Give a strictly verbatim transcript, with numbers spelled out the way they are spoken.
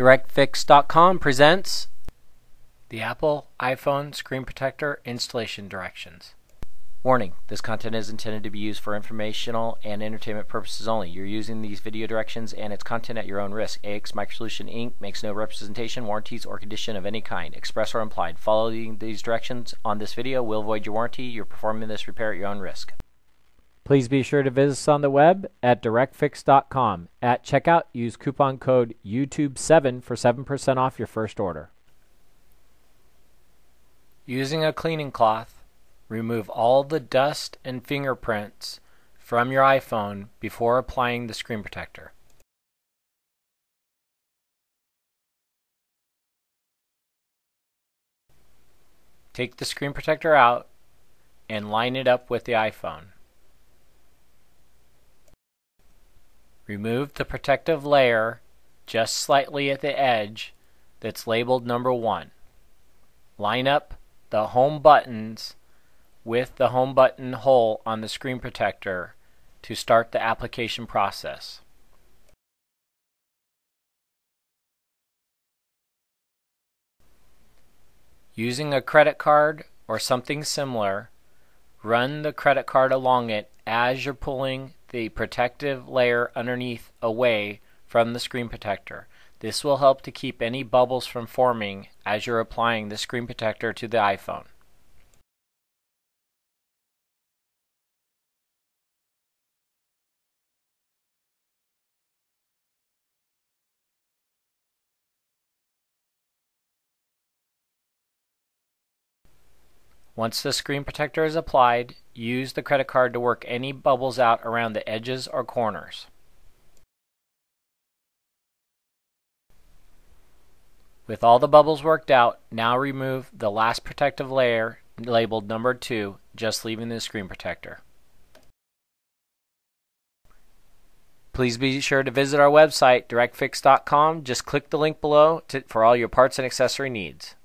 DirectFix dot com presents the Apple iPhone Screen Protector Installation Directions. Warning, this content is intended to be used for informational and entertainment purposes only. You're using these video directions and its content at your own risk. A X Microsolution Incorporated makes no representation, warranties, or condition of any kind, express or implied. Following these directions on this video will void your warranty. You're performing this repair at your own risk. Please be sure to visit us on the web at DirectFix dot com. At checkout, use coupon code YouTube seven for seven percent off your first order. Using a cleaning cloth, remove all the dust and fingerprints from your iPhone before applying the screen protector. Take the screen protector out and line it up with the iPhone. Remove the protective layer just slightly at the edge that's labeled number one. Line up the home buttons with the home button hole on the screen protector to start the application process. Using a credit card or something similar, run the credit card along it as you're pulling the protective layer underneath away from the screen protector. This will help to keep any bubbles from forming as you're applying the screen protector to the iPhone. Once the screen protector is applied, use the credit card to work any bubbles out around the edges or corners. With all the bubbles worked out, now remove the last protective layer labeled number two, just leaving the screen protector. Please be sure to visit our website, DirectFix dot com. Just click the link below to, for all your parts and accessory needs.